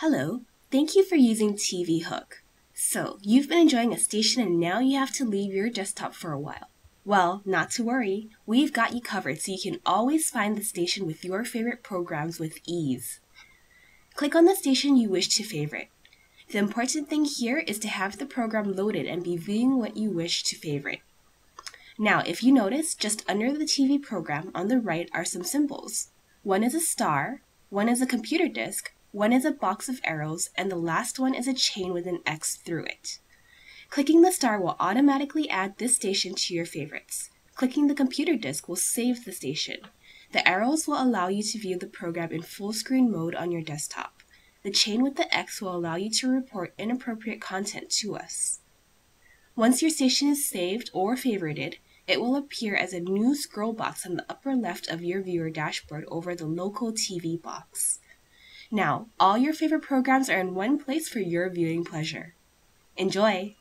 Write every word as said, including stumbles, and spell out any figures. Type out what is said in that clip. Hello, thank you for using T V Hook. So, you've been enjoying a station and now you have to leave your desktop for a while. Well, not to worry, we've got you covered so you can always find the station with your favorite programs with ease. Click on the station you wish to favorite. The important thing here is to have the program loaded and be viewing what you wish to favorite. Now, if you notice, just under the T V program on the right are some symbols. One is a star, one is a computer disk, one is a box of arrows, and the last one is a chain with an X through it. Clicking the star will automatically add this station to your favorites. Clicking the computer disk will save the station. The arrows will allow you to view the program in full screen mode on your desktop. The chain with the X will allow you to report inappropriate content to us. Once your station is saved or favorited, it will appear as a new scroll box on the upper left of your viewer dashboard over the local T V box. Now, all your favorite programs are in one place for your viewing pleasure. Enjoy!